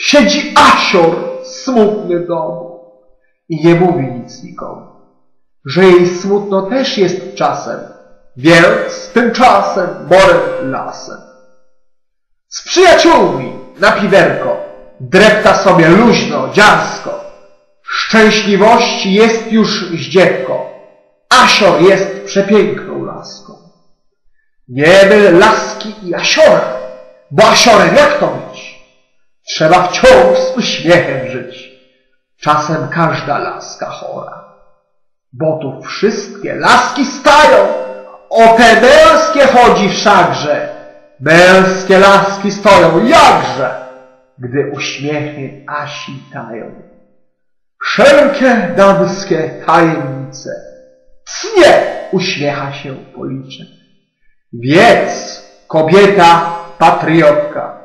Siedzi Asior, smutny w domu i nie mówi nic nikomu, że jej smutno też jest czasem, więc tymczasem borem lasem. Z przyjaciółmi na piwerko drepta sobie luźno dziarsko. Szczęśliwości jest już zdziewko, Asior jest przepiękną laską. Nie myl laski i Asiora, bo Asiorem jak to być? Trzeba wciąż z uśmiechem żyć. Czasem każda laska chora, bo tu wszystkie laski stają. O te męskie chodzi wszakże, męskie laski stoją jakże, gdy uśmiechy Asi tają. Wszelkie damskie tajemnice cnie uśmiecha się policzek. Więc kobieta patriotka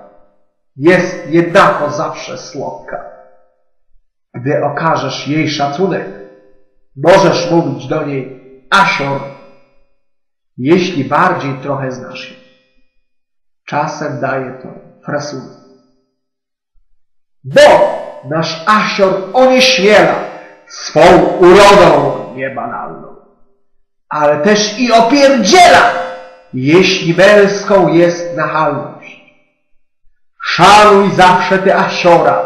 jest jednako zawsze słodka. Gdy okażesz jej szacunek, możesz mówić do niej Asior, jeśli bardziej trochę znasz jej. Czasem daje to frasunek. Bo nasz Asior onieśmiela swą urodą niebanalną, ale też i opierdziela, jeśli męską jest nachalność. Szanuj zawsze ty Asiora,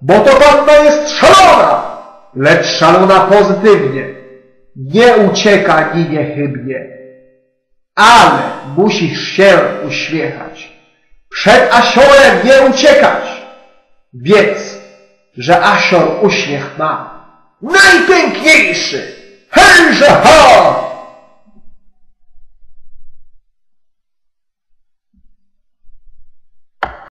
bo to panna jest szalona, lecz szalona pozytywnie, nie ucieka ni niechybnie. Ale musisz się uśmiechać, przed Asiorem nie uciekać, wiedz, że Asior uśmiech ma najpiękniejszy. Hejże ho!